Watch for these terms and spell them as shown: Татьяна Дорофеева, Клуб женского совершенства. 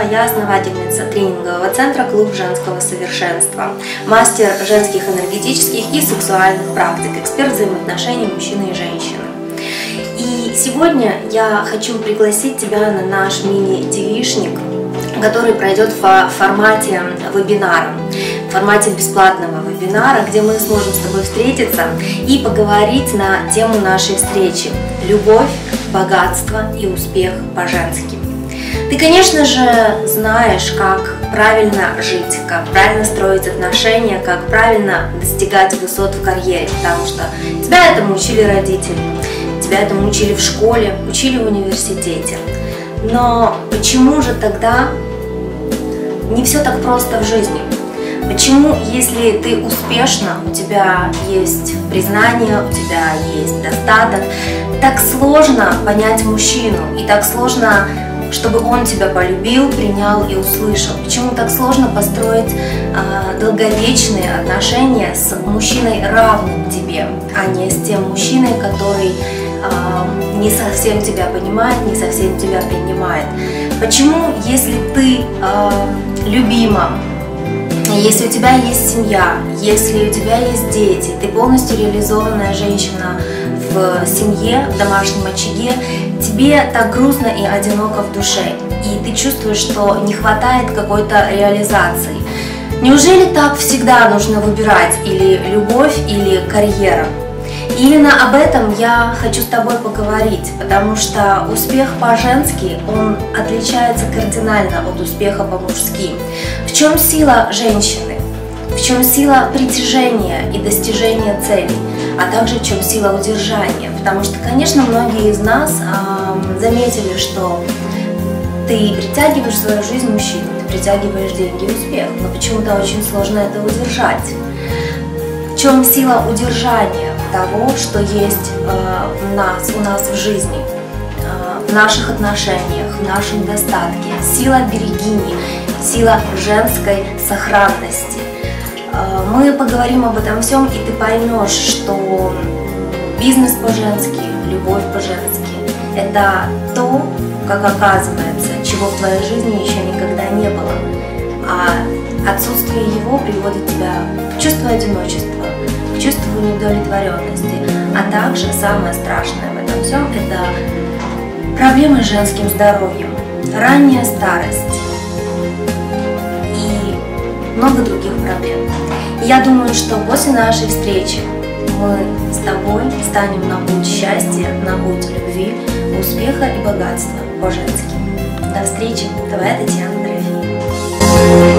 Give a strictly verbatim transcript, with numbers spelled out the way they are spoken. Дорофеева, я основательница тренингового центра «Клуб женского совершенства», мастер женских энергетических и сексуальных практик, эксперт взаимоотношений мужчины и женщины. И сегодня я хочу пригласить тебя на наш мини-девишник, который пройдет в формате вебинара, в формате бесплатного вебинара, где мы сможем с тобой встретиться и поговорить на тему нашей встречи «Любовь, богатство и успех по-женски». Ты, конечно же, знаешь, как правильно жить, как правильно строить отношения, как правильно достигать высот в карьере, потому что тебя этому учили родители, тебя этому учили в школе, учили в университете. Но почему же тогда не все так просто в жизни? Почему, если ты успешна, у тебя есть признание, у тебя есть достаток, так сложно понять мужчину и так сложно, чтобы он тебя полюбил, принял и услышал? Почему так сложно построить э, долговечные отношения с мужчиной, равным тебе, а не с тем мужчиной, который э, не совсем тебя понимает, не совсем тебя принимает? Почему, если ты э, любима, если у тебя есть семья, если у тебя есть дети, ты полностью реализованная женщина в семье, в домашнем очаге, тебе так грустно и одиноко в душе, и ты чувствуешь, что не хватает какой-то реализации? Неужели так всегда нужно выбирать или любовь, или карьера? Именно об этом я хочу с тобой поговорить, потому что успех по-женски, он отличается кардинально от успеха по-мужски. В чем сила женщины? В чем сила притяжения и достижения целей? А также в чем сила удержания? Потому что, конечно, многие из нас э, заметили, что ты притягиваешь в свою жизнь мужчин, ты притягиваешь деньги и успех, но почему-то очень сложно это удержать. В чем сила удержания того, что есть э, в нас, у нас в жизни, э, в наших отношениях, в нашем достатке? Сила берегини, сила женской сохранности. Э, мы поговорим об этом всем, и ты поймешь, что бизнес по-женски, любовь по-женски – это то, как оказывается, чего в твоей жизни еще никогда не было. А отсутствие его приводит тебя в чувство одиночества, к чувству неудовлетворенности, а также самое страшное в этом всем – это проблемы с женским здоровьем, ранняя старость и много других проблем. И я думаю, что после нашей встречи мы с тобой станем на путь счастья, на путь любви, успеха и богатства по-женски. До встречи! Твоя Татьяна Дорофеева.